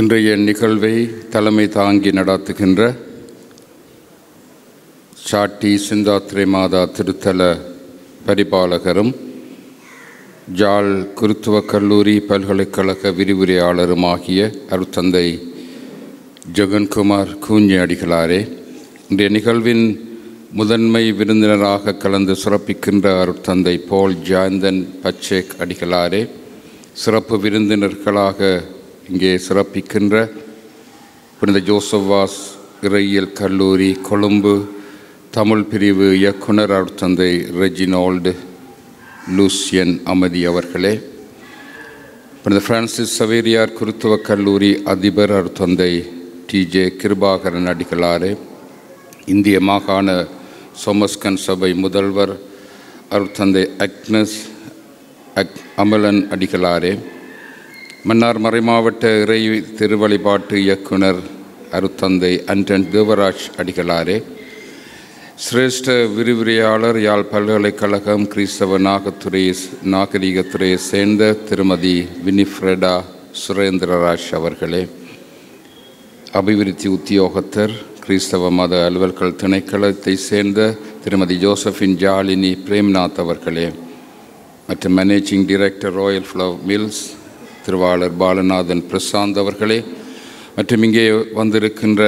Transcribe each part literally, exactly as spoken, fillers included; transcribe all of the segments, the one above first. இன்றைய நிகழ்வை தலைமை தாங்கி நடாத்துகின்ற சாட்டி சிந்தாத்ரை மாதா திருத்தல பரிபாலகரும் ஜாழ் கிறித்துவ கல்லூரி பல்கலைக்கழக விரிவுரையாளருமாகிய அருட்தந்தை ஜெகன்குமார் கூஞ்ச அடிகளாரே, இன்றைய நிகழ்வின் முதன்மை விருந்தினராக கலந்து சிறப்பிக்கின்ற அருட்தந்தை போல் ஜாயந்தன் பச்சேக் அடிகளாரே, சிறப்பு விருந்தினர்களாக இங்கே சிறப்பிக்கின்ற புனித ஜோசவாஸ் இறையியல் கல்லூரி கொழும்பு தமிழ் பிரிவு இயக்குனர் அருட்தந்தை ரெஜினால்டு லூசியன் அமதி அவர்களே, புனித பிரான்சிஸ் சவேரியார் குருத்துவ கல்லூரி அதிபர் அருட்தந்தை டி ஜே கிருபாகரன் அடிகளாரே, இந்திய மாகாண சோமஸ்கன் சபை முதல்வர் அருட்தந்தை அக்னஸ் அக் அமலன் அடிகளாரே, மன்னார் மறைமாவட்ட இறை திருவழிபாட்டு இயக்குனர் அருட்தந்தை அண்டன் தேவராஜ் அடிகளாரே, சிரேஷ்ட விரிவுரையாளர் யாழ் பல்கலைக்கழகம் கிறிஸ்தவ நாகத்துறை நாகரிகத்துறையை சேர்ந்த திருமதி வினிஃப்ரெடா சுரேந்திரராஜ் அவர்களே, அபிவிருத்தி உத்தியோகத்தர் கிறிஸ்தவ மத அலுவல்கள் திணைக்களத்தை சேர்ந்த திருமதி ஜோசஃபின் ஜாலினி பிரேம்நாத் அவர்களே, மற்றும் managing director Royal Flower Mills திருவாளர் பாலநாதன் பிரசாந்த் அவர்களே, மற்றும் இங்கே வந்திருக்கின்ற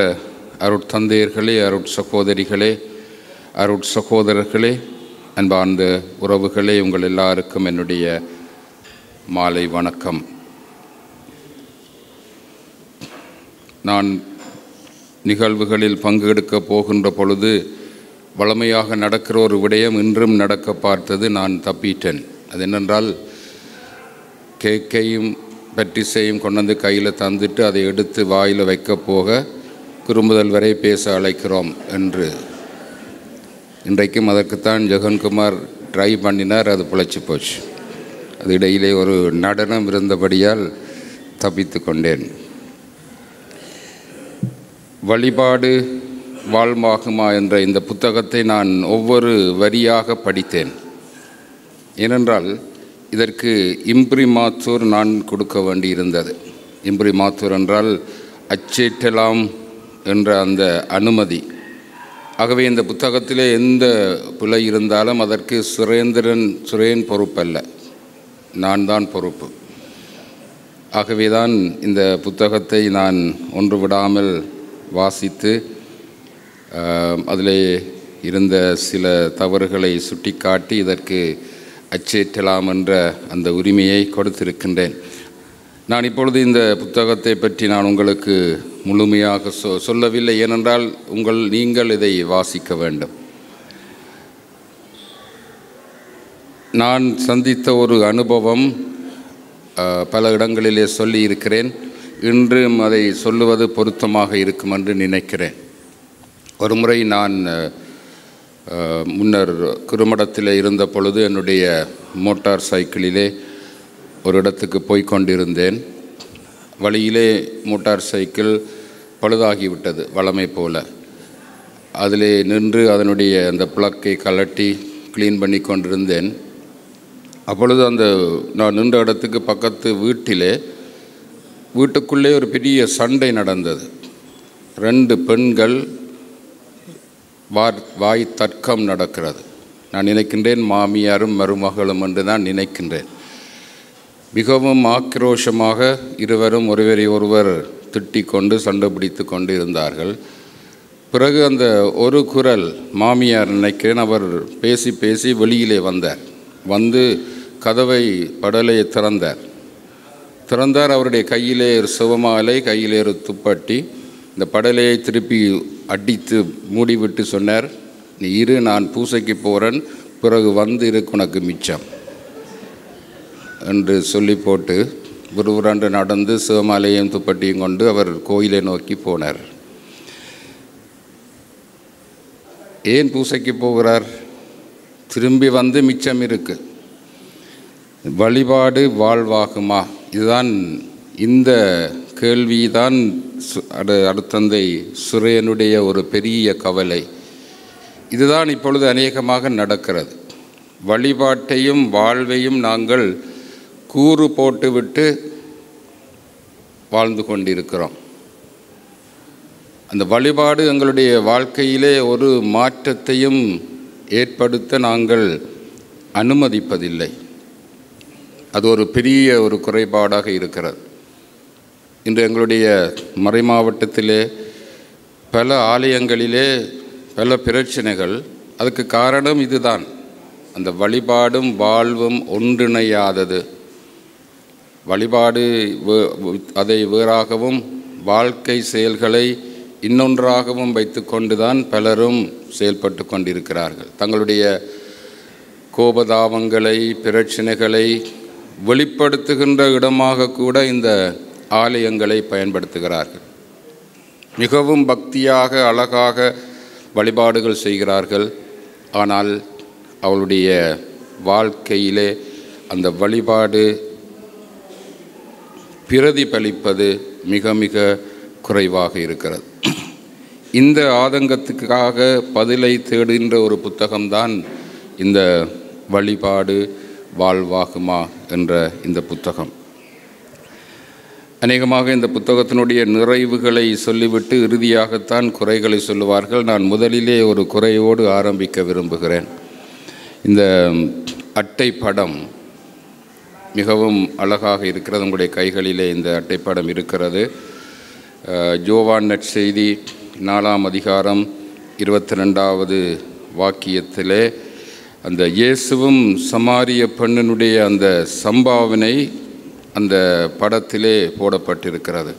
அருட்தந்தையர்களே, அருட் சகோதரிகளே, அருட் சகோதரர்களே, அன்பார்ந்த உறவுகளே, உங்கள் எல்லாருக்கும் என்னுடைய மாலை வணக்கம். நான் நிகழ்வுகளில் பங்கெடுக்க போகின்ற பொழுது வளமையாக நடக்கிற ஒரு விடயம் இன்றும் நடக்க பார்த்தது நான் தப்பிட்டேன். அது என்னென்றால், கேக்கையும் பட்டிசையும் கொண்டு வந்து கையில் தந்துட்டு அதை எடுத்து வாயில் வைக்க போக குறுமுதல் வரை பேச அழைக்கிறோம் என்று இன்றைக்கும் அதற்குத்தான் ஜெகன்குமார் ட்ரை பண்ணினார், அது பிழைச்சி போச்சு. அது இடையிலே ஒரு நடனம் இருந்தபடியால் தப்பித்து கொண்டேன். வழிபாடு வாழ்வாகுமா என்ற இந்த புத்தகத்தை நான் ஒவ்வொரு வரியாக படித்தேன். ஏனென்றால் இதற்கு இம்ப்ரிமாத்தூர் நான் கொடுக்க வேண்டியிருந்தது. இம்ப்ரிமாத்தூர் என்றால் அச்சீட்டலாம் என்ற அந்த அனுமதி. ஆகவே இந்த புத்தகத்திலே எந்த பிழை இருந்தாலும் அதற்கு சுரேந்திரன் சுரேன் பொறுப்பல்ல, நான் தான் பொறுப்பு. ஆகவே தான் இந்த புத்தகத்தை நான் ஒன்று விடாமல் வாசித்து அதிலே இருந்த சில தவறுகளை சுட்டிக்காட்டி இதற்கு அச்சேற்றலாம் என்ற அந்த உரிமையை கொடுத்திருக்கின்றேன். நான் இப்பொழுது இந்த புத்தகத்தை பற்றி நான் உங்களுக்கு முழுமையாக சொ சொல்லவில்லை ஏனென்றால் உங்கள் நீங்கள் இதை வாசிக்க வேண்டும். நான் சந்தித்த ஒரு அனுபவம் பல இடங்களிலே சொல்லியிருக்கிறேன், இன்றும் அதை சொல்லுவது பொருத்தமாக இருக்கும் என்று நினைக்கிறேன். ஒரு முறை நான் முன்னர் குறுமடத்தில் இருந்த பொழுது என்னுடைய மோட்டார் சைக்கிளிலே ஒரு இடத்துக்கு போய்கொண்டிருந்தேன். வழியிலே மோட்டார் சைக்கிள் பழுதாகிவிட்டது வழமை போல. அதிலே நின்று அதனுடைய அந்த பிளக்கை கலட்டி க்ளீன் பண்ணி கொண்டிருந்தேன். அப்பொழுது அந்த நான் நின்ற இடத்துக்கு பக்கத்து வீட்டிலே வீட்டுக்குள்ளே ஒரு பெரிய சண்டை நடந்தது. ரெண்டு பெண்கள் வார் வாய் தர்க்கம் நடக்கிறது. நான் நினைக்கின்றேன் மாமியாரும் மருமகளும் என்று தான் நினைக்கின்றேன். மிகவும் ஆக்ரோஷமாக இருவரும் ஒருவரை ஒருவர் திட்டி கொண்டு சண்டை பிடித்து கொண்டு இருந்தார்கள். பிறகு அந்த ஒரு குரல், மாமியார் நினைக்கிறேன், அவர் பேசி பேசி வெளியிலே வந்தார். வந்து கதவை படலையை திறந்தார். திறந்தார் அவருடைய கையிலே ஒரு சிவமாலை, கையிலே ஒரு துப்பாட்டி. இந்த படலையை திருப்பி அடித்து மூடிவிட்டு சொன்னார், நீ இரு, நான் பூசைக்கு போகிறேன், பிறகு வந்து இருக்கு, உனக்கு மிச்சம் என்று சொல்லி போட்டு ஒரு உரண்டு நடந்து சிவமாலையும் துப்பட்டியும் கொண்டு அவர் கோயிலை நோக்கி போனார். ஏன் பூசைக்கு போகிறார்? திரும்பி வந்து மிச்சம் இருக்கு. வழிபாடு வாழ்வாகுமா? இதுதான் இந்த கேள்விதான் அருட்தந்தை சுரேனுடைய ஒரு பெரிய கவலை. இதுதான் இப்பொழுது அநேகமாக நடக்கிறது. வழிபாட்டையும் வாழ்வையும் நாங்கள் கூறு போட்டுவிட்டு வாழ்ந்து கொண்டிருக்கிறோம். அந்த வழிபாடு எங்களுடைய வாழ்க்கையிலே ஒரு மாற்றத்தையும் ஏற்படுத்த நாங்கள் அனுமதிப்பதில்லை. அது ஒரு பெரிய ஒரு குறைபாடாக இருக்கிறது. இன்று எங்களுடைய மறை மாவட்டத்திலே பல ஆலயங்களிலே பல பிரச்சனைகள். அதுக்கு காரணம் இதுதான், அந்த வழிபாடும் வாழ்வும் ஒன்றிணையாதது. வழிபாடு அதை வேறாகவும் வாழ்க்கை செயல்களை இன்னொன்றாகவும் வைத்து கொண்டுதான் பலரும் செயல்பட்டு கொண்டிருக்கிறார்கள். தங்களுடைய கோபதாபங்களை பிரச்சனைகளை வெளிப்படுத்துகின்ற இடமாக கூட இந்த ஆலயங்களை பயன்படுத்துகிறார்கள். மிகவும் பக்தியாக அழகாக வழிபாடுகள் செய்கிறார்கள். ஆனால் அவளுடைய வாழ்க்கையிலே அந்த வழிபாடு பிரதிபலிப்பது மிக மிக குறைவாக இருக்கிறது. இந்த ஆதங்கத்துக்காக பதிலை தேடுகின்ற ஒரு புத்தகம்தான் இந்த வழிபாடு வாழ்வாகுமா என்ற இந்த புத்தகம். அநேகமாக இந்த புத்தகத்தினுடைய நிறைவுகளை சொல்லிவிட்டு இறுதியாகத்தான் குறைகளை சொல்லுவார்கள். நான் முதலிலே ஒரு குறையோடு ஆரம்பிக்க விரும்புகிறேன். இந்த அட்டைப்படம் மிகவும் அழகாக இருக்கிறது. உங்களுடைய கைகளிலே இந்த அட்டைப்படம் இருக்கிறது. ஜோவான் நற்செய்தி நாலாம் அதிகாரம் இருபத்தி ரெண்டாவது வாக்கியத்திலே அந்த இயேசுவும் சமாரிய பெண்ணினுடைய அந்த சம்பாவனை அந்த படத்திலே போடப்பட்டிருக்கிறது.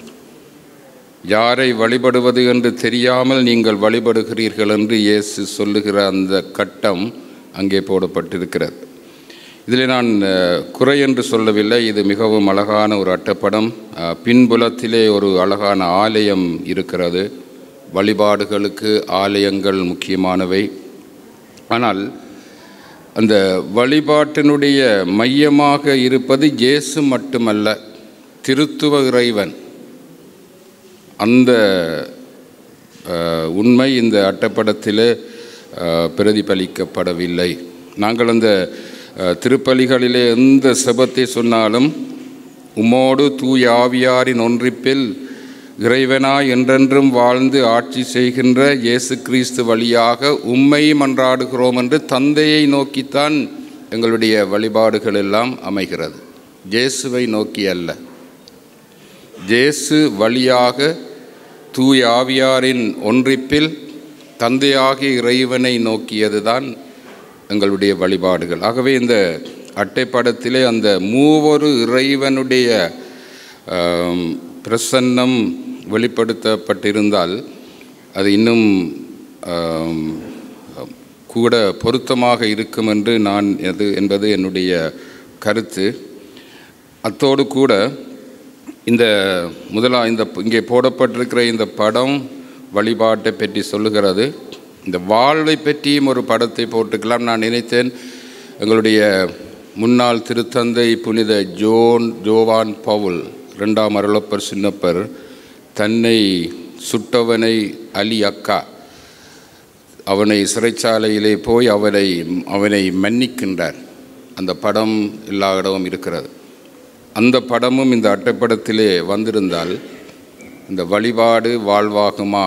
யாரை வழிபடுவது என்று தெரியாமல் நீங்கள் வழிபடுகிறீர்கள் என்று இயேசு சொல்லுகிற அந்த கட்டம் அங்கே போடப்பட்டிருக்கிறது. இதில் நான் குறை என்று சொல்லவில்லை. இது மிகவும் அழகான ஒரு அட்டப்படம். பின்புலத்திலே ஒரு அழகான ஆலயம் இருக்கிறது. வழிபாடுகளுக்கு ஆலயங்கள் முக்கியமானவை. ஆனால் அந்த வழிபாட்டினுடைய மையமாக இருப்பது இயேசு மட்டுமல்ல, திருத்துவ இறைவன். அந்த உண்மை இந்த அட்டப்படத்தில் பிரதிபலிக்கப்படவில்லை. நாங்கள் அந்த திருப்பலிகளிலே எந்த செபத்தை சொன்னாலும் உமோடு தூய ஆவியாரின் ஒன்றிப்பில் இறைவனாய் என்றென்றும் வாழ்ந்து ஆட்சி செய்கின்ற இயேசு கிறிஸ்து வழியாக உம்மை மன்றாடுகிறோம் என்று தந்தையை நோக்கித்தான் எங்களுடைய வழிபாடுகள் எல்லாம் அமைகிறது, இயேசுவை நோக்கி அல்ல. இயேசு வழியாக தூய ஆவியாரின் ஒன்றிப்பில் தந்தையாகிய இறைவனை நோக்கியதுதான் எங்களுடைய வழிபாடுகள். ஆகவே இந்த அட்டைப்படத்திலே அந்த மூவொரு இறைவனுடைய பிரசன்னம் வெளிப்படுத்தப்பட்டிருந்தால் அது இன்னும் கூட பொருத்தமாக இருக்கும் என்று நான் எது என்பது என்னுடைய கருத்து. அத்தோடு கூட இந்த முதலா இந்த இங்கே போடப்பட்டிருக்கிற இந்த படம் வழிபாட்டை பற்றி சொல்லுகிறது. இந்த வாழ்வை பற்றியும் ஒரு படத்தை போட்டுக்கலாம். நான் நினைத்தேன் எங்களுடைய முன்னாள் திருத்தந்தை புனித ஜோன் ஜோவான் பவுல் ரெண்டாம் அருளப்பர் சின்னப்பர் தன்னை சுட்டவனை அலி அக்கா அவனை சிறைச்சாலையிலே போய் அவனை அவனை மன்னிக்கின்றார். அந்த படம் எல்லா இடமும் இருக்கிறது. அந்த படமும் இந்த அட்டைப்படத்திலே வந்திருந்தால் இந்த வழிபாடு வாழ்வாகுமா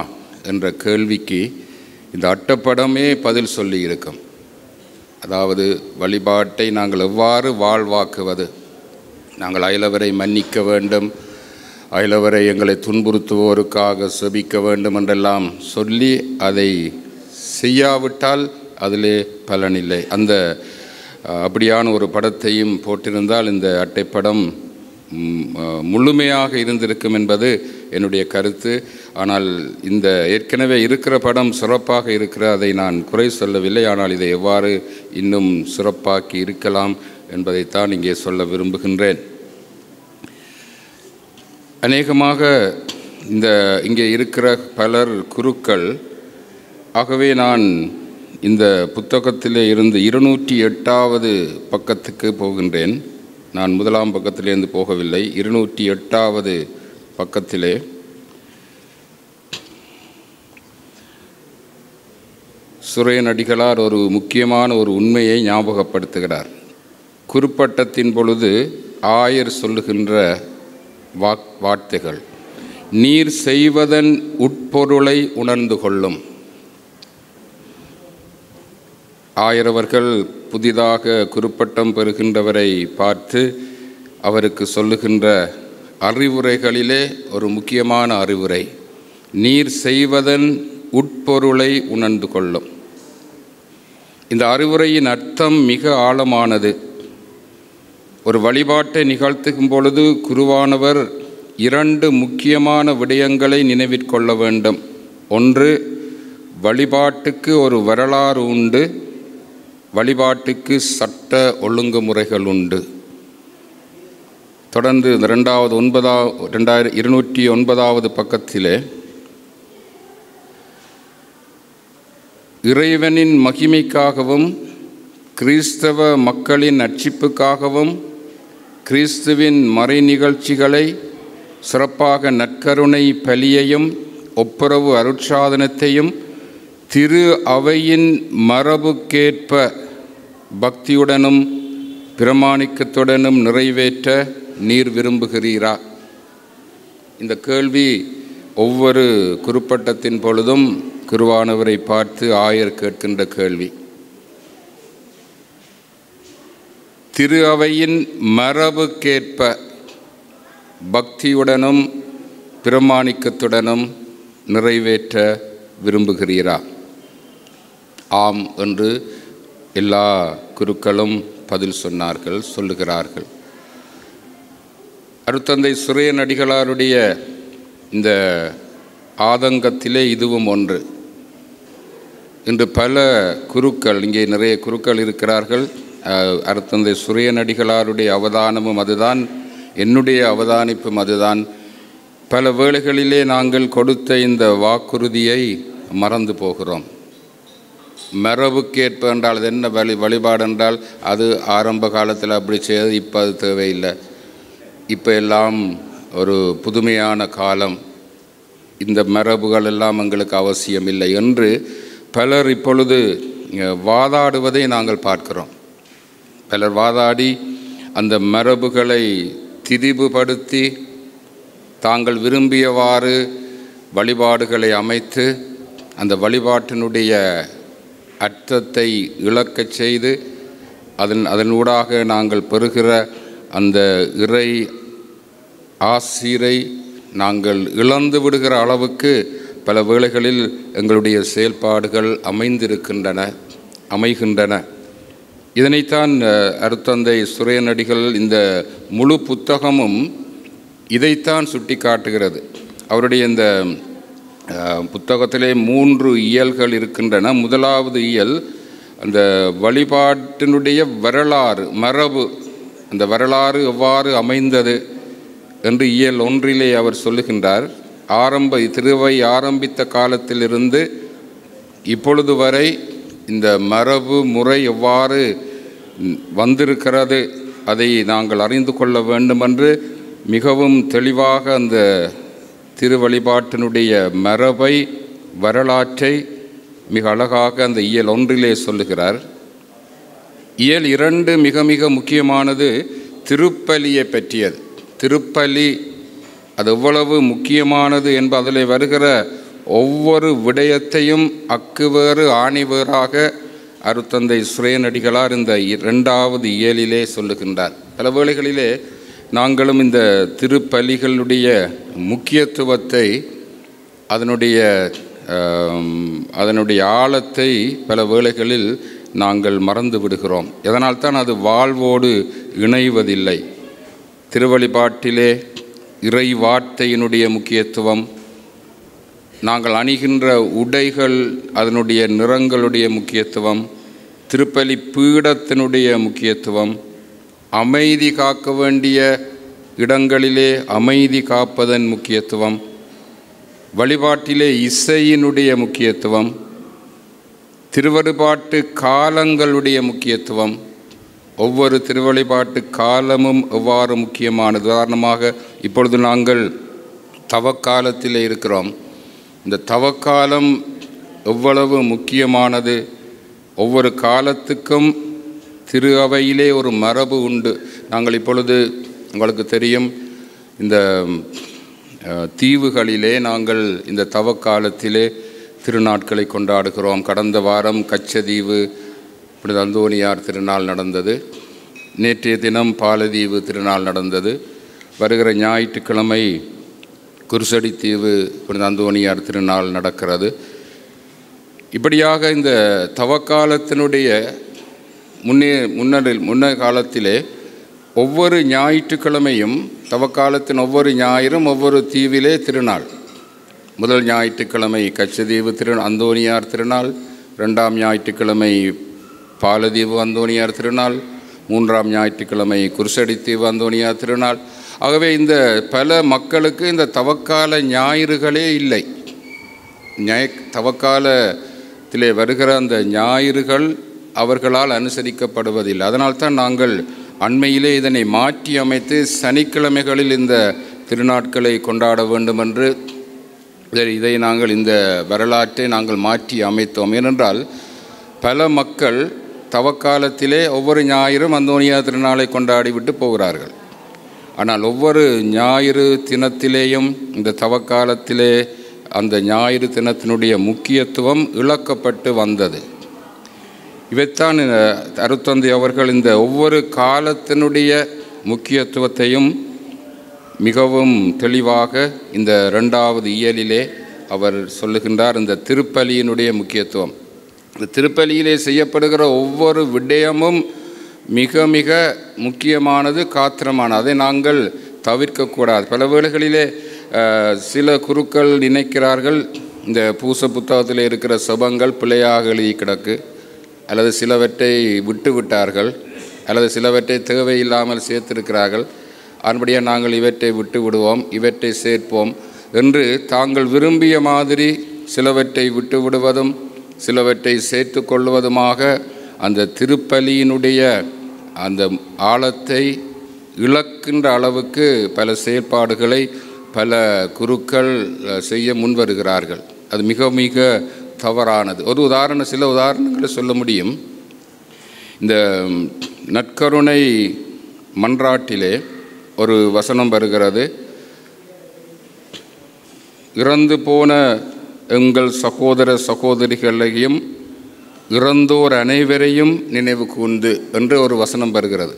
என்ற கேள்விக்கு இந்த அட்டப்படமே பதில் சொல்லி இருக்கும். அதாவது வழிபாட்டை நாங்கள் எவ்வாறு வாழ்வாக்குவது? நாங்கள் அயலவரை மன்னிக்க வேண்டும், அயலவரை எங்களை துன்புறுத்துவோருக்காக செபிக்க வேண்டும் என்றெல்லாம் சொல்லி அதை செய்யாவிட்டால் அதிலே பலனில்லை. அந்த அப்படியான ஒரு படத்தையும் போட்டிருந்தால் இந்த அட்டைப்படம் முழுமையாக இருந்திருக்கும் என்பது என்னுடைய கருத்து. ஆனால் இந்த ஏற்கனவே இருக்கிற படம் சிறப்பாக இருக்கிற அதை நான் குறை சொல்லவில்லை. ஆனால் இதை எவ்வாறு இன்னும் சிறப்பாக்கி இருக்கலாம் என்பதைத்தான் இங்கே சொல்ல விரும்புகின்றேன். அநேகமாக இந்த இங்கே இருக்கிற பலர் குருக்கள். ஆகவே நான் இந்த புத்தகத்திலே இருந்து இருநூற்றி எட்டாவது பக்கத்துக்கு போகின்றேன். நான் முதலாம் பக்கத்திலேருந்து போகவில்லை, இருநூற்றி எட்டாவது பக்கத்திலே சுரேனடிகளார் ஒரு முக்கியமான ஒரு உண்மையை ஞாபகப்படுத்துகிறார். குறுப்பட்டத்தின் பொழுது ஆயர் சொல்லுகின்ற வார்த்தைகள். நீர் செய்வதன் உட்பொருளை உணர்ந்து கொள்ளும். ஆயரவர்கள் புதிதாக குருப்பட்டம் பெறுகின்றவரை பார்த்து அவருக்கு சொல்லுகின்ற அறிவுரைகளிலே ஒரு முக்கியமான அறிவுரை, நீர் செய்வதன் உட்பொருளை உணர்ந்து கொள்ளும். இந்த அறிவுரையின் அர்த்தம் மிக ஆழமானது. ஒரு வழிபாட்டை நிகழ்த்தும் பொழுது குருவானவர் இரண்டு முக்கியமான விடயங்களை நினைவிற்கொள்ள வேண்டும். ஒன்று, வழிபாட்டுக்கு ஒரு வரலாறு உண்டு, வழிபாட்டுக்கு சட்ட ஒழுங்குமுறைகள் உண்டு. தொடர்ந்து ரெண்டாவது ஒன்பதாவது ரெண்டாயிர இருநூற்றி ஒன்பதாவது பக்கத்திலே இறைவனின் மகிமைக்காகவும் கிறிஸ்தவ மக்களின் ரட்சிப்புக்காகவும் கிறிஸ்துவின் மறை நிகழ்ச்சிகளை சிறப்பாக நற்கருணை பலியையும் ஒப்புரவு அருட்சாதனத்தையும் திரு அவையின் மரபுக்கேற்ப பக்தியுடனும் பிரமாணிக்கத்துடனும் நிறைவேற்ற நீர் விரும்புகிறீரா? இந்த கேள்வி ஒவ்வொரு குருப்பட்டத்தின் பொழுதும் குருவானவரை பார்த்து ஆயர் கேட்கின்ற கேள்வி. திரு அவையின் மரபுக்கேற்ப பக்தியுடனும் பிரமாணிக்கத்துடனும் நிறைவேற்ற விரும்புகிறீரா? ஆம் என்று எல்லா குருக்களும் பதில் சொன்னார்கள், சொல்லுகிறார்கள். அருட்தந்தை சுரேந்திரடிகளாருடைய இந்த ஆதங்கத்திலே இதுவும் ஒன்று. இன்று பல குருக்கள், இங்கே நிறைய குருக்கள் இருக்கிறார்கள். அருட்தந்தை சுரேந்திரடிகளாருடைய அவதானமும் அதுதான், என்னுடைய அவதானிப்பும் அதுதான். பல வேளைகளிலே நாங்கள் கொடுத்த இந்த வாக்குறுதியை மறந்து போகிறோம். மரபுக்கேற்ப என்றால் அது என்ன? வழி வழிபாடு என்றால் அது ஆரம்ப காலத்தில் அப்படி செய்தது, இப்போ அது தேவையில்லை, இப்போ எல்லாம் ஒரு புதுமையான காலம், இந்த மரபுகள் எல்லாம் எங்களுக்கு அவசியமில்லை என்று பலர் இப்பொழுது வாதாடுவதை நாங்கள் பார்க்கிறோம். பலர் வாதாடி அந்த மரபுகளை திரிபுபடுத்தி தாங்கள் விரும்பியவாறு வழிபாடுகளை அமைத்து அந்த வழிபாட்டினுடைய அர்த்தத்தை இழக்கச் செய்து அதன் அதனூடாக நாங்கள் பெறுகிற அந்த இறை ஆசிரை நாங்கள் இழந்து விடுகிற அளவுக்கு பல வேளைகளில் எங்களுடைய செயல்பாடுகள் அமைந்திருக்கின்றன அமைகின்றன இதனைத்தான் அருட்தந்தை சுரேந்திரடிகள் இந்த முழு புத்தகமும் இதைத்தான் சுட்டி காட்டுகிறது. அவருடைய இந்த புத்தகத்திலே மூன்று இயல்கள் இருக்கின்றன. முதலாவது இயல் அந்த வழிபாட்டினுடைய வரலாறு, மரபு, அந்த வரலாறு எவ்வாறு அமைந்தது என்று இயல் ஒன்றிலே அவர் சொல்லுகின்றார். ஆரம்ப திருவை ஆரம்பித்த காலத்திலிருந்து இப்பொழுது வரை இந்த மரபு முறை எவ்வாறு வந்திருக்கிறது அதை நாங்கள் அறிந்து கொள்ள வேண்டுமென்று மிகவும் தெளிவாக அந்த திருவழிபாட்டினுடைய மரபை, வரலாற்றை மிக அழகாக அந்த இயல் ஒன்றிலே சொல்லுகிறார். இயல் இரண்டு மிக மிக முக்கியமானது, திருப்பலியை பற்றியது. திருப்பலி அது எவ்வளவு முக்கியமானது என்ப அதில் வருகிற ஒவ்வொரு விடயத்தையும் அக்குவேறு ஆணிவேறாக அருட்தந்தை சுரேந்திரடிகளார் இந்த இரண்டாவது இயலிலே சொல்லுகின்றார். பல வேளைகளிலே நாங்களும் இந்த திருப்பலிகளுடைய முக்கியத்துவத்தை, அதனுடைய அதனுடைய ஆழத்தை பல வேளைகளில் நாங்கள் மறந்து விடுகிறோம். இதனால்தான் அது வாழ்வோடு இணைவதில்லை. திருவழிபாட்டிலே இறை வார்த்தையினுடைய முக்கியத்துவம், நாங்கள் அணிகின்ற உடைகள், அதனுடைய நிறங்களுடைய முக்கியத்துவம், திருப்பலி பீடத்தினுடைய முக்கியத்துவம், அமைதி காக்க வேண்டிய இடங்களிலே அமைதி காப்பதன் முக்கியத்துவம், வழிபாட்டிலே இசையினுடைய முக்கியத்துவம், திருவழிபாட்டு காலங்களுடைய முக்கியத்துவம், ஒவ்வொரு திருவழிபாட்டு காலமும் எவ்வாறு முக்கியமானது. உதாரணமாக இப்பொழுது நாங்கள் தவக்காலத்தில் இருக்கிறோம். இந்த தவக்காலம் எவ்வளவு முக்கியமானது. ஒவ்வொரு காலத்துக்கும் திரு அவையிலே ஒரு மரபு உண்டு. நாங்கள் இப்பொழுது உங்களுக்கு தெரியும், இந்த தீவுகளிலே நாங்கள் இந்த தவக்காலத்திலே திருநாட்களை கொண்டாடுகிறோம். கடந்த வாரம் கச்சதீவு புனித அந்தோனியார் திருநாள் நடந்தது. நேற்றைய தினம் பாலதீவு திருநாள் நடந்தது. வருகிற ஞாயிற்றுக்கிழமை குருசடித்தீவு புனித அந்தோனியார் திருநாள் நடக்கிறது. இப்படியாக இந்த தவக்காலத்தினுடைய முன்னே முன்னே முன்ன காலத்திலே ஒவ்வொரு ஞாயிற்றுக்கிழமையும் தவக்காலத்தின் ஒவ்வொரு ஞாயிறும் ஒவ்வொரு தீவிலே திருநாள். முதல் ஞாயிற்றுக்கிழமை கச்சதீவு திரு அந்தோனியார் திருநாள், ரெண்டாம் ஞாயிற்றுக்கிழமை பாலதீவு அந்தோனியார் திருநாள், மூன்றாம் ஞாயிற்றுக்கிழமை குருசடித்தீவு அந்தோனியார் திருநாள். ஆகவே இந்த பல மக்களுக்கு இந்த தவக்கால ஞாயிறுகளே இல்லை. ஞாய தவக்காலத்திலே வருகிற அந்த ஞாயிறுகள் அவர்களால் அனுசரிக்கப்படுவதில்லை. அதனால்தான் நாங்கள் அண்மையிலே இதனை மாற்றி அமைத்து சனிக்கிழமைகளில் இந்த திருநாட்களை கொண்டாட வேண்டும் என்று இதை நாங்கள் இந்த வரலாற்றை நாங்கள் மாற்றி அமைத்தோம். ஏனென்றால் பல மக்கள் தவக்காலத்திலே ஒவ்வொரு ஞாயிறும் அந்தோனியார் திருநாளை கொண்டாடிவிட்டு போகிறார்கள். ஆனால் ஒவ்வொரு ஞாயிறு தினத்திலேயும் இந்த தவக்காலத்திலே அந்த ஞாயிறு தினத்தினுடைய முக்கியத்துவம் இழக்கப்பட்டு வந்தது. இவைத்தான் அருட்தந்தை அவர்கள் இந்த ஒவ்வொரு காலத்தினுடைய முக்கியத்துவத்தையும் மிகவும் தெளிவாக இந்த இரண்டாவது இயலிலே அவர் சொல்லுகின்றார். இந்த திருப்பலியினுடைய முக்கியத்துவம், இந்த திருப்பலியிலே செய்யப்படுகிற ஒவ்வொரு விடயமும் மிக மிக முக்கியமானது, காத்திரமானது. அதை நாங்கள் தவிர்க்கக்கூடாது. பல வேளைகளிலே சில குருக்கள் நினைக்கிறார்கள் இந்த பூச புத்தகத்தில் இருக்கிற சபங்கள் பிழையாக எழுதி கிடக்கு, அல்லது சிலவற்றை விட்டு விட்டார்கள், அல்லது சிலவற்றை தேவையில்லாமல் சேர்த்திருக்கிறார்கள், அன்படியாக நாங்கள் இவற்றை விட்டு விடுவோம், இவற்றை சேர்ப்போம் என்று தாங்கள் விரும்பிய மாதிரி சிலவற்றை விட்டு விடுவதும் சிலவற்றை சேர்த்து கொள்வதுமாக அந்த திருப்பலியினுடைய அந்த ஆழத்தை இழக்கின்ற அளவுக்கு பல செயற்பாடுகளை பல குருக்கள் செய்ய முன்வருகிறார்கள். அது மிக மிக தவறானது. ஒரு உதாரணம், சில உதாரணங்களை சொல்ல முடியும். இந்த நற்கருணை மன்றாட்டிலே ஒரு வசனம் வருகிறது, இறந்து போன எங்கள் சகோதர சகோதரிகளையும் இறந்தோர் அனைவரையும் நினைவு கூர்ந்து என்று ஒரு வசனம் வருகிறது.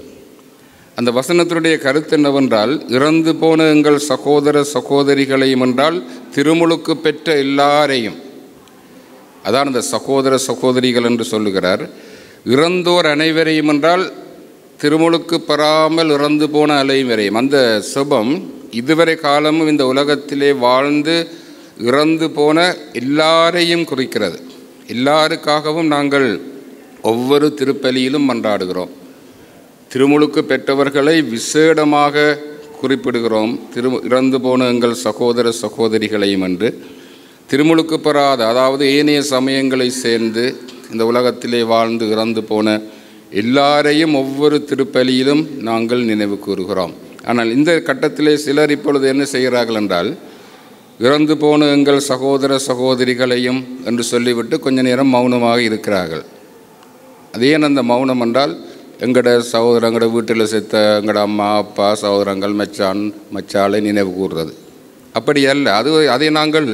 அந்த வசனத்தினுடைய கருத்து என்னவென்றால், இறந்து போன எங்கள் சகோதர சகோதரிகளையும் என்றால் திருமுழுக்கு பெற்ற எல்லாரையும், அதான் அந்த சகோதர சகோதரிகள் என்று சொல்லுகிறார். இறந்தோர் அனைவரையும் என்றால் திருமுழுக்கு பெறாமல் இறந்து போன அனைவரையும். அந்த சுபம் இதுவரை காலமும் இந்த உலகத்திலே வாழ்ந்து இறந்து போன எல்லாரையும் குறிக்கிறது. எல்லாருக்காகவும் நாங்கள் ஒவ்வொரு திருப்பலியிலும் மன்றாடுகிறோம். திருமுழுக்கு பெற்றவர்களை விசேடமாக குறிப்பிடுகிறோம், திரு இறந்து போன எங்கள் சகோதர சகோதரிகளையும் என்று. திருமுழுக்கு பெறாத, அதாவது ஏனைய சமயங்களை சேர்ந்து இந்த உலகத்திலே வாழ்ந்து இறந்து போன எல்லாரையும் ஒவ்வொரு திருப்பலியிலும் நாங்கள் நினைவு கூறுகிறோம். ஆனால் இந்த கட்டத்திலே சிலர் இப்பொழுது என்ன செய்கிறார்கள் என்றால், இறந்து போன எங்கள் சகோதர சகோதரிகளையும் என்று சொல்லிவிட்டு கொஞ்ச நேரம் மௌனமாக இருக்கிறார்கள். அது ஏன் அந்த மௌனம் என்றால், எங்களோட சகோதர எங்களோட வீட்டில் செத்த எங்களோட அம்மா அப்பா சகோதரங்கள் மச்சான் மச்சாலை நினைவு கூறுறது அப்படி அல்ல. அது அதை நாங்கள்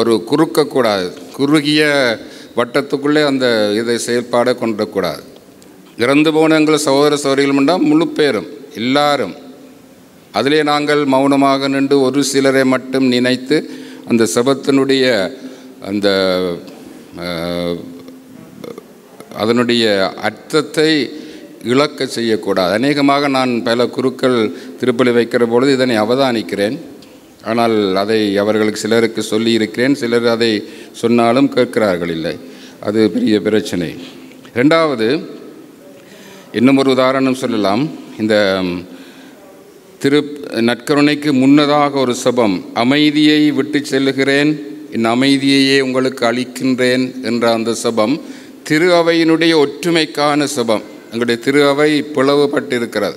ஒரு குறுக்கக்கூடாது, குறுகிய வட்டத்துக்குள்ளே அந்த இதை செயல்பாடை கொண்டக்கூடாது. இறந்து போன எங்கள் சகோதர சகோதரிகள் என்றால் முழு பேரும் எல்லாரும். அதிலே நாங்கள் மௌனமாக நின்று ஒரு சிலரை மட்டும் நினைத்து அந்த சபத்தினுடைய அந்த அதனுடைய அர்த்தத்தை இழக்க செய்யக்கூடாது. அநேகமாக நான் பல குருக்கள் திருப்பலி வைக்கிற பொழுது இதனை அவதானிக்கிறேன். ஆனால் அதை அவர்களுக்கு சிலருக்கு சொல்லி இருக்கிறேன். சிலர் அதை சொன்னாலும் கேட்கிறார்கள் இல்லை. அது பெரிய பிரச்சனை. ரெண்டாவது, இன்னும் ஒரு உதாரணம் சொல்லலாம். இந்த திரு நற்கருணைக்கு முன்னதாக ஒரு சபம், அமைதியை விட்டு செல்லுகிறேன், என் அமைதியையே உங்களுக்கு அளிக்கின்றேன் என்ற அந்த சபம் திரு அவையினுடைய ஒற்றுமைக்கான சபம். எங்களுடைய திரு அவை பிளவுபட்டிருக்கிறது,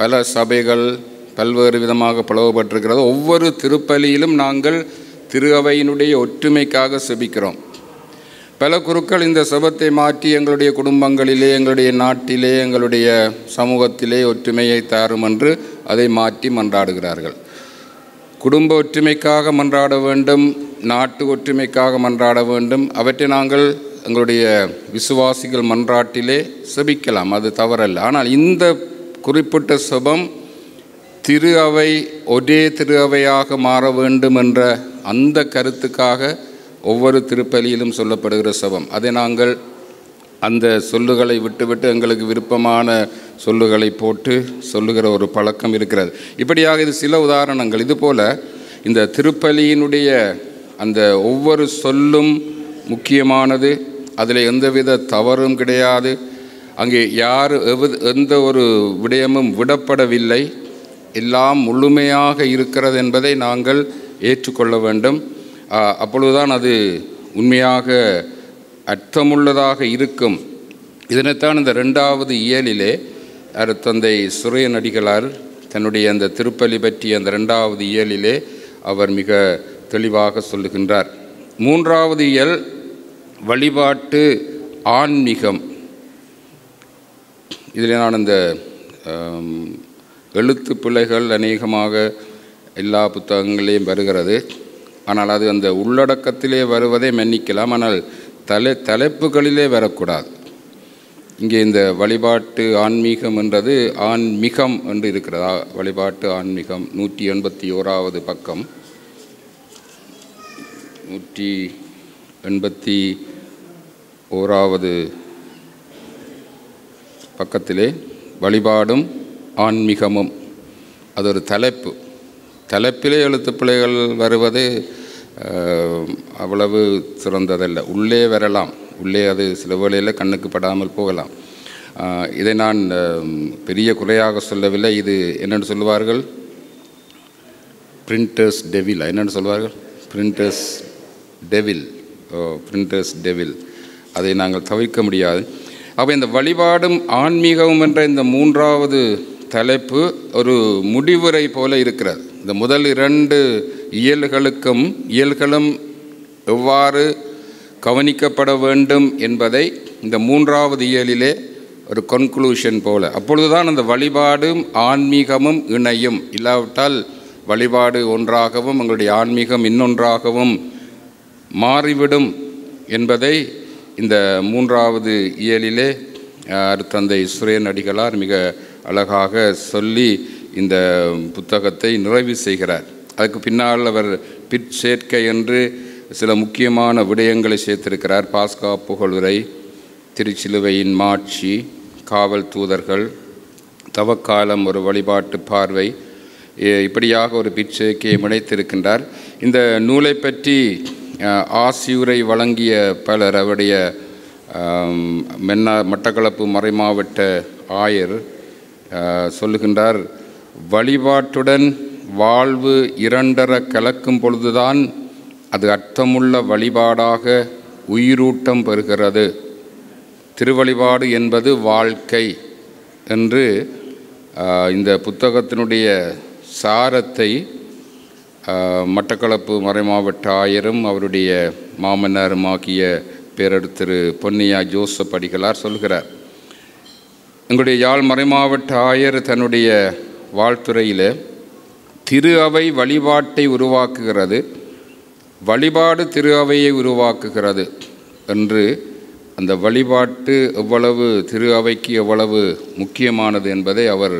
பல சபைகள் பல்வேறு விதமாக பிளவுபட்டிருக்கிறது. ஒவ்வொரு திருப்பலியிலும் நாங்கள் திரு அவையினுடைய ஒற்றுமைக்காக செபிக்கிறோம். பல குருக்கள் இந்த சபத்தை மாற்றி எங்களுடைய குடும்பங்களிலே, எங்களுடைய நாட்டிலே, எங்களுடைய சமூகத்திலே ஒற்றுமையை தாரும் என்று அதை மாற்றி மன்றாடுகிறார்கள். குடும்ப ஒற்றுமைக்காக மன்றாட வேண்டும், நாட்டு ஒற்றுமைக்காக மன்றாட வேண்டும். அவற்றை நாங்கள் எங்களுடைய விசுவாசிகள் மன்றாட்டிலே செபிக்கலாம், அது தவறல்ல. ஆனால் இந்த குறிப்பிட்ட செபம் திரு அவை ஒரே திரு அவையாக மாற வேண்டும் என்ற அந்த கருத்துக்காக ஒவ்வொரு திருப்பலியிலும் சொல்லப்படுகிற செபம். அதை நாங்கள் அந்த சொல்லுகளை விட்டுவிட்டு எங்களுக்கு விருப்பமான சொல்லுகளை போட்டு சொல்லுகிற ஒரு பழக்கம் இருக்கிறது. இப்படியாக இது சில உதாரணங்கள். இதுபோல் இந்த திருப்பலியினுடைய அந்த ஒவ்வொரு சொல்லும் முக்கியமானது, அதில் எந்தவித தவறும் கிடையாது. அங்கே யார் எவ் எந்த ஒரு விடயமும் விடப்படவில்லை, எல்லாம் முழுமையாக இருக்கிறது என்பதை நாங்கள் ஏற்றுக்கொள்ள வேண்டும். அப்பொழுதுதான் அது உண்மையாக அர்த்தமுள்ளதாக இருக்கும். இதனைத்தான் இந்த ரெண்டாவது இயலிலே அருட்தந்தை சுரேந்திரராஜா தன்னுடைய அந்த திருப்பலி பற்றிய அந்த ரெண்டாவது இயலிலே அவர் மிக தெளிவாக சொல்லுகின்றார். மூன்றாவது இயல் வழிபாட்டு ஆன்மீகம். இதில் நான் இந்த எழுத்து பிழைகள் அநேகமாக எல்லா புத்தகங்களையும் வருகிறது. ஆனால் அது அந்த உள்ளடக்கத்திலே வருவதை மன்னிக்கலாம், ஆனால் தலை தலைப்புகளிலே வரக்கூடாது. இங்கே இந்த வழிபாட்டு ஆன்மீகம் என்றது ஆன்மீகம் என்று இருக்கிறதா? வழிபாட்டு ஆன்மீகம் நூற்றி எண்பத்தி ஓராவது பக்கம், நூற்றி எண்பத்தி ஓராவது பக்கத்திலே வழிபாடும் ஆன்மீகமும், அது ஒரு தலைப்பு. தலைப்பிலே எழுத்துப்பிழைகள் வருவது அவ்வளவு சிறந்ததல்ல. உள்ளே வரலாம், உள்ளே அது சில வேளையில் கண்ணுக்கு படாமல் போகலாம். இதை நான் பெரிய குறையாக சொல்லவில்லை. இது என்னென்னு சொல்லுவார்கள், பிரிண்டர்ஸ் டெவில். என்னென்னு சொல்லுவார்கள், பிரிண்டர்ஸ் டெவில். ஓ, பிரிண்டர்ஸ் டெவில். அதை நாங்கள் தவிர்க்க முடியாது. அப்போ இந்த வழிபாடும் ஆன்மீகமும் என்ற இந்த மூன்றாவது தலைப்பு ஒரு முடிவுரை போல இருக்கிறது. இந்த முதல் இரண்டு இயல்களுக்கும் இயல்களும் எவ்வாறு கவனிக்கப்பட வேண்டும் என்பதை இந்த மூன்றாவது இயலிலே ஒரு கன்க்ளூஷன் போல. அப்பொழுதுதான் அந்த வழிபாடும் ஆன்மீகமும் இணையும். இல்லாவிட்டால் வழிபாடு ஒன்றாகவும் எங்களுடைய ஆன்மீகம் இன்னொன்றாகவும் மாறிவிடும் என்பதை இந்த மூன்றாவது இயலிலே அருட்தந்தை சுரேந்திரராஜா மிக அழகாக சொல்லி இந்த புத்தகத்தை நிறைவு செய்கிறார். அதுக்கு பின்னால் அவர் பிற்சேர்க்கை என்று சில முக்கியமான விடயங்களை சேர்த்திருக்கிறார். பாஸ்கா புகழுரை, திருச்சிலுவையின் மாட்சி, காவல் தூதர்கள், தவக்காலம், ஒரு வழிபாட்டு பார்வை, இப்படியாக ஒரு பிற்சேர்க்கையை முனைத்திருக்கின்றார். இந்த நூலை பற்றி ஆசியுரை வழங்கிய பலர், அவருடைய மென்னா மட்டக்களப்பு மறைமாவட்ட ஆயர் சொல்லுகின்றார், வழிபாட்டுடன் வாழ்வு இரண்டர கலக்கும் பொழுதுதான் அது அர்த்தமுள்ள வழிபாடாக உயிரூட்டம் பெறுகிறது. திருவழிபாடு என்பது வாழ்க்கை என்று இந்த புத்தகத்தினுடைய சாரத்தை மட்டக்களப்பு மறைமாவட்ட ஆயரும் அவருடைய மாமன்னருமாகிய பேரறிஞர் திரு பொன்னையா ஜோசப் அடிகளார் சொல்கிறார். எங்களுடைய யாழ் மறைமாவட்ட ஆயர் தன்னுடைய வாழ்த்துறையில் திரு அவை வழிபாட்டை உருவாக்குகிறது, வழிபாடு திரு அவையை உருவாக்குகிறது என்று அந்த வழிபாட்டு எவ்வளவு திரு அவைக்கு எவ்வளவு முக்கியமானது என்பதை அவர்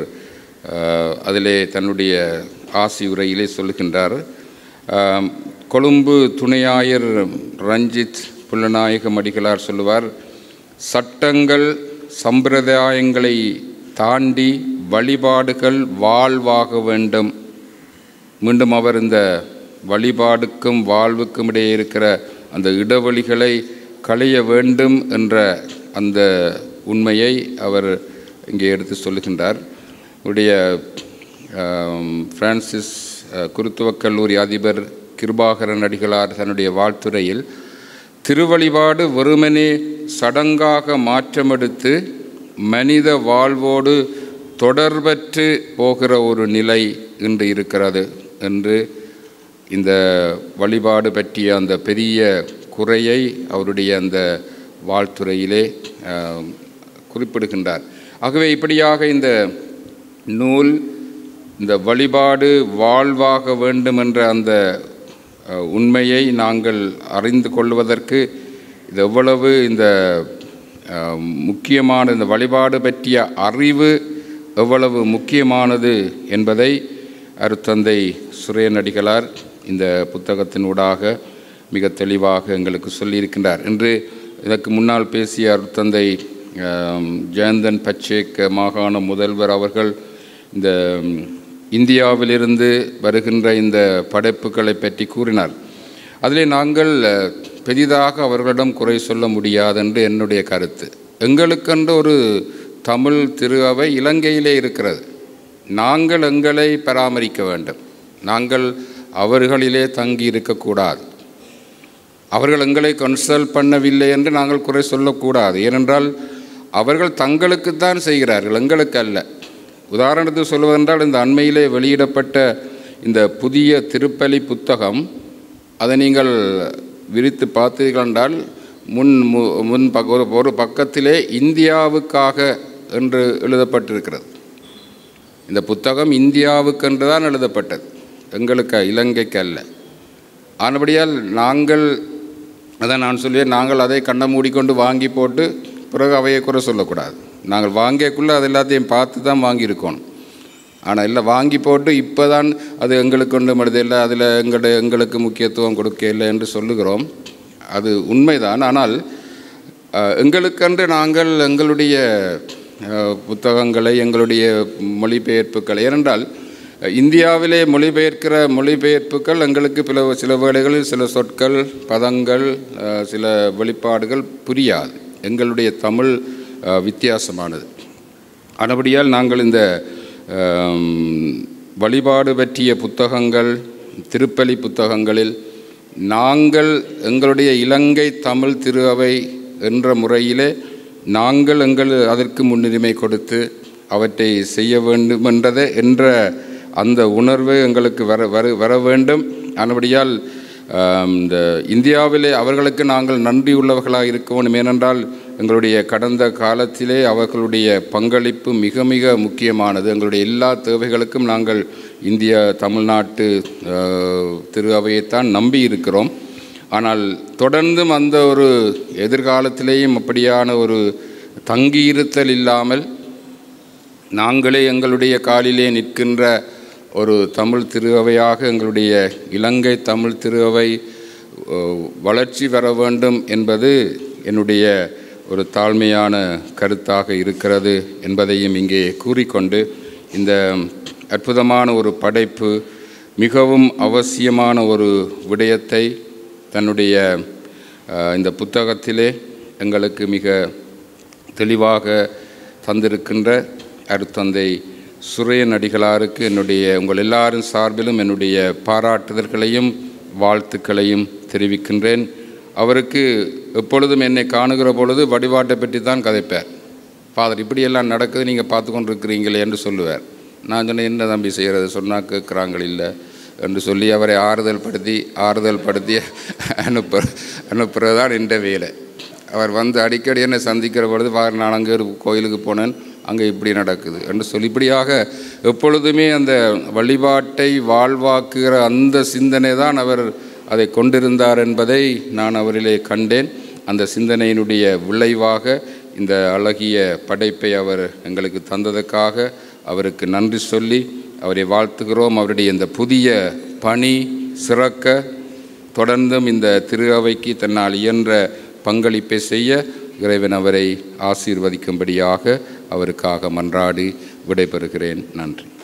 அதிலே தன்னுடைய ஆசி உரையிலே சொல்லுகின்றார். கொழும்பு துணையாயர் ரஞ்சித் புள்ளநாயகம் அடிகளார் சொல்லுவார், சட்டங்கள் சம்பிரதாயங்களை தாண்டி வழிபாடுகள் வாழ்வாக வேண்டும். மீண்டும் அவர் இந்த வழிபாடுக்கும் வாழ்வுக்கும் இடையே இருக்கிற அந்த இடைவெளிகளை களைய வேண்டும் என்ற அந்த உண்மையை அவர் இங்கே எடுத்து சொல்லுகின்றார். உடைய பிரான்சிஸ் குருத்துவக் கல்லூரி அதிபர் கிருபாகரன் அடிகளார் தன்னுடைய வாழ்த்துறையில் திருவழிபாடு வெறுமனே சடங்காக மாற்றமெடுத்து மனித வாழ்வோடு தொடர்பற்று போகிற ஒரு நிலை இன்று இருக்கிறது என்று இந்த வழிபாடு பற்றிய அந்த பெரிய குறையை அவருடைய அந்த வாழ்த்துறையிலே குறிப்பிடுகின்றார். ஆகவே இப்படியாக இந்த நூல் இந்த வழிபாடு வாழ்வாக வேண்டும் என்ற அந்த உண்மையை நாங்கள் அறிந்து கொள்வதற்கு இது எவ்வளவு இந்த முக்கியமான இந்த வழிபாடு பற்றிய அறிவு எவ்வளவு முக்கியமானது என்பதை அருட்தந்தை சுரேந்திரடிகளார் இந்த புத்தகத்தினூடாக மிக தெளிவாக எங்களுக்கு சொல்லியிருக்கின்றார். இன்று இதற்கு முன்னால் பேசிய அருட்தந்தை ஜெயந்தன் பச்சேக் மாகாண முதல்வர் அவர்கள் இந்த இந்தியாவிலிருந்து வருகின்ற இந்த படைப்புகளை பற்றி கூறினார். அதிலே நாங்கள் பெரிதாக அவர்களிடம் குறை சொல்ல முடியாதென்று என்னுடைய கருத்து. எங்களுக்கென்று ஒரு தமிழ் திருவை இலங்கையிலே இருக்கிறது. நாங்கள் எங்களை பராமரிக்க வேண்டும். நாங்கள் அவர்களிலே தங்கி இருக்கக்கூடாது. அவர்கள் எங்களை கன்சல்ட் பண்ணவில்லை என்று நாங்கள் குறை சொல்லக்கூடாது. ஏனென்றால் அவர்கள் தங்களுக்குத்தான் செய்கிறார்கள், எங்களுக்கு அல்ல. உதாரணத்துக்கு சொல்வதென்றால் இந்த அண்மையிலே வெளியிடப்பட்ட இந்த புதிய திருப்பலி புத்தகம், அதை நீங்கள் விரித்து பார்த்தீர்கள் என்றால் முன் முன் ஒரு பக்கத்திலே இந்தியாவுக்காக என்று எழுதப்பட்டிருக்கிறது. இந்த புத்தகம் இந்தியாவுக்கென்று தான் எழுதப்பட்டது, எங்களுக்கு இலங்கைக்கு அல்ல. ஆனபடியால் நாங்கள் அதை நான் சொல்லுவேன், நாங்கள் அதை கண்ணை மூடிக்கொண்டு வாங்கி போட்டு பிறகு அவையை குறை சொல்லக்கூடாது. நாங்கள் வாங்கியக்குள்ளே அது எல்லாத்தையும் பார்த்து தான் வாங்கியிருக்கணும். ஆனால் இல்லை வாங்கி போட்டு இப்போ தான் அது எங்களுக்கு ஒன்றும் இல்லை, அதில் எங்கள எங்களுக்கு முக்கியத்துவம் கொடுக்க இல்லை என்று சொல்லுகிறோம். அது உண்மைதான். ஆனால் எங்களுக்கென்று நாங்கள் எங்களுடைய புத்தகங்களை, எங்களுடைய மொழிபெயர்ப்புக்களை, ஏனென்றால் இந்தியாவிலே மொழிபெயர்க்கிற மொழிபெயர்ப்புக்கள் எங்களுக்கு பில சில வேளைகளில் சில சொற்கள், பதங்கள், சில வெளிப்பாடுகள் புரியாது. எங்களுடைய தமிழ் வித்தியாசமானது. ஆனபடியால் நாங்கள் இந்த வழிபாடு பற்றிய புத்தகங்கள், திருப்பலி புத்தகங்களில் நாங்கள் எங்களுடைய இலங்கை தமிழ் திருவை என்ற முறையிலே நாங்கள் எங்கள் அதற்கு முன்னுரிமை கொடுத்து அவற்றை செய்ய வேண்டும் என்றதை என்ற அந்த உணர்வு எங்களுக்கு வர வர வர வேண்டும். ஆனபடியால் இந்த இந்தியாவிலே அவர்களுக்கு நாங்கள் நன்றியுள்ளவர்களாக இருக்க வேண்டும். ஏனென்றால் எங்களுடைய கடந்த காலத்திலே அவர்களுடைய பங்களிப்பு மிக மிக முக்கியமானது. எங்களுடைய எல்லா தேவைகளுக்கும் நாங்கள் இந்திய தமிழ்நாட்டு திருவையைத்தான் நம்பி இருக்கிறோம். ஆனால் தொடர்ந்தும் அந்த ஒரு எதிர்காலத்திலேயும் அப்படியான ஒரு தங்கியிருத்தல் இல்லாமல் நாங்களே எங்களுடைய காலிலே நிற்கின்ற ஒரு தமிழ் திருவையாக எங்களுடைய இலங்கை தமிழ் திருவை வளர்ச்சி பெற வேண்டும் என்பது என்னுடைய ஒரு தாழ்மையான கருத்தாக இருக்கிறது என்பதையும் இங்கே கூறிக்கொண்டு, இந்த அற்புதமான ஒரு படைப்பு மிகவும் அவசியமான ஒரு விடயத்தை தன்னுடைய இந்த புத்தகத்திலே எங்களுக்கு மிக தெளிவாக தந்திருக்கின்ற அருட்தந்தை சுரேந்திரடிகளாருக்கு என்னுடைய உங்கள் எல்லாரும் சார்பிலும் என்னுடைய பாராட்டுதல்களையும் வாழ்த்துக்களையும் தெரிவிக்கின்றேன். அவருக்கு எப்பொழுதும் என்னை காணுகிற பொழுது வழிபாட்டை பற்றி தான் கதைப்பார். ஃபாதர், இப்படியெல்லாம் நடக்குது, நீங்கள் பார்த்து கொண்டு இருக்கிறீங்களே என்று சொல்லுவார். நான் சொன்னேன், என்ன தம்பி செய்கிறது, சொன்னால் கேட்குறாங்கள் இல்லை என்று சொல்லி அவரை ஆறுதல் படுத்தி ஆறுதல் படுத்தி அனுப்ப அனுப்புறது தான் என்ற வேலை. அவர் வந்து அடிக்கடி என்னை சந்திக்கிற பொழுது, ஃபாதர், நான் அங்கே ஒரு கோயிலுக்கு போனேன், அங்கே இப்படி நடக்குது என்று சொல்லி இப்படியாக எப்பொழுதுமே அந்த வழிபாட்டை வாழ்வாக்குகிற அந்த சிந்தனை தான் அவர் அதை கொண்டிருந்தார் என்பதை நான் அவரிலே கண்டேன். அந்த சிந்தனையினுடைய விளைவாக இந்த அழகிய படைப்பை அவர் எங்களுக்கு தந்ததற்காக அவருக்கு நன்றி சொல்லி அவரை வாழ்த்துகிறோம். அவருடைய இந்த புதிய பணி சிறக்க, தொடர்ந்தும் இந்த திருவைக்கு தன்னால் இயன்ற பங்களிப்பை செய்ய இறைவன் அவரை ஆசீர்வதிக்கும்படியாக அவருக்காக மன்றாடி விடைபெறுகிறேன். நன்றி.